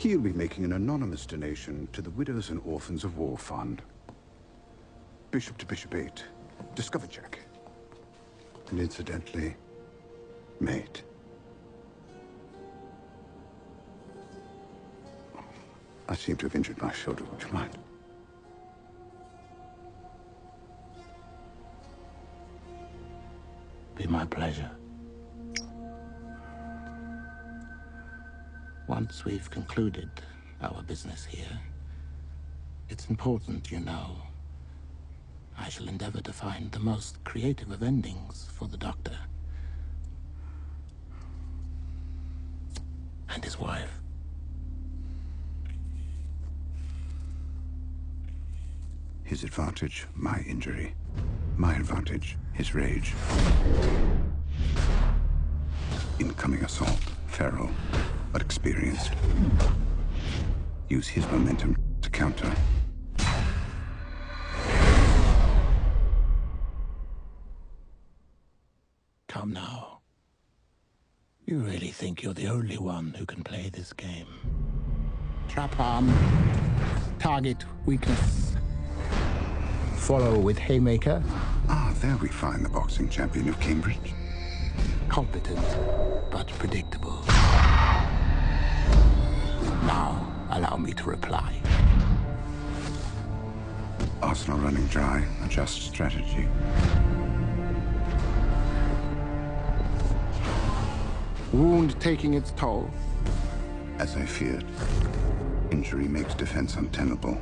He'll be making an anonymous donation to the Widows and Orphans of War Fund. Bishop to Bishop 8. Discover check. And incidentally, mate. I seem to have injured my shoulder, would you mind? Be my pleasure. Once we've concluded our business here, it's important, you know. I shall endeavor to find the most creative of endings for the Doctor. And his wife. His advantage, my injury. My advantage, his rage. Incoming assault, feral, but experienced. Use his momentum to counter. Come now. You really think you're the only one who can play this game? Trap arm. Target weakness. Follow with haymaker. Ah, there we find the boxing champion of Cambridge. Competent, but predictable. Now, allow me to reply. Arsenal running dry, adjust strategy. Wound taking its toll. As I feared, injury makes defense untenable.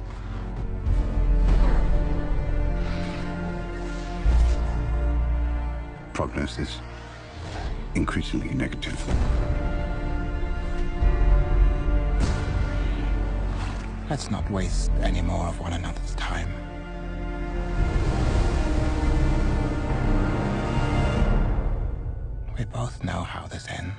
Prognosis, increasingly negative. Let's not waste any more of one another's time. We both know how this ends.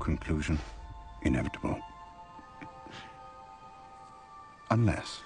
Conclusion, inevitable. Unless...